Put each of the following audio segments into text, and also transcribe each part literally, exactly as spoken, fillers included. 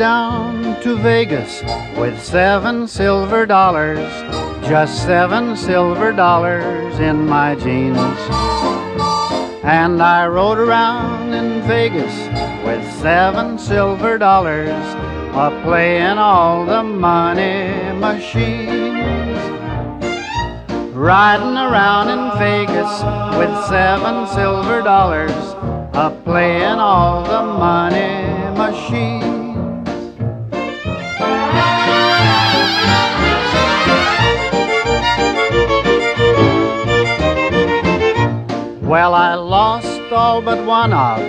down to Vegas with seven silver dollars, just seven silver dollars in my jeans. And I rode around in Vegas with seven silver dollars, a-playin' all the money machines. Riding around in Vegas with seven silver dollars, a-playin' all the money machines. Well, I lost all but one of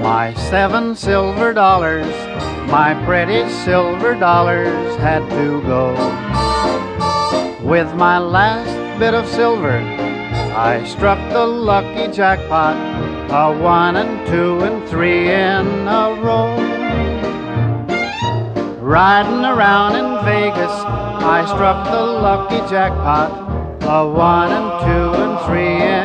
my seven silver dollars. My pretty silver dollars had to go. With my last bit of silver, I struck the lucky jackpot, a one and two and three in a row. Riding around in Vegas, I struck the lucky jackpot, a one and two and three in a row.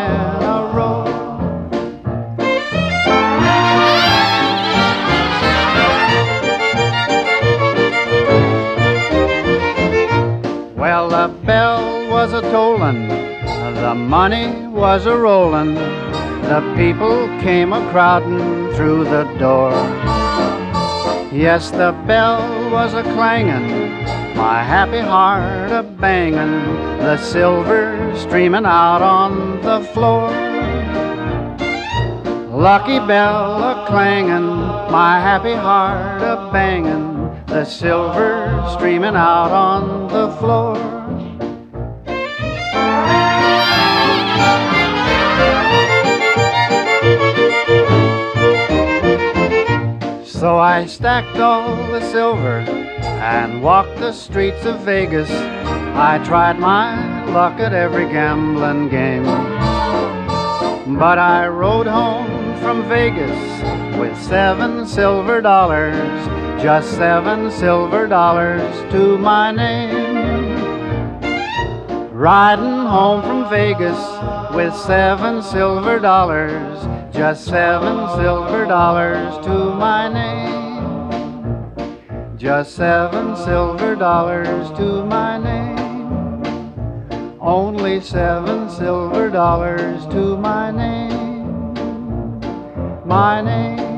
Well, the bell was a-tollin', the money was a-rollin', the people came a-crowdin' through the door. Yes, the bell was a-clangin', my happy heart a-bangin', the silver streamin' out on the floor. Lucky bell a-clangin', my happy heart a-bangin', the silver streamin' out on the floor. So I stacked all the silver and walked the streets of Vegas. I tried my luck at every gambling game, but I rode home from Vegas with seven silver dollars, just seven silver dollars to my name. Riding home from Vegas with seven silver dollars, just seven silver dollars to my name. Just seven silver dollars to my name. Only seven silver dollars to my name. My name.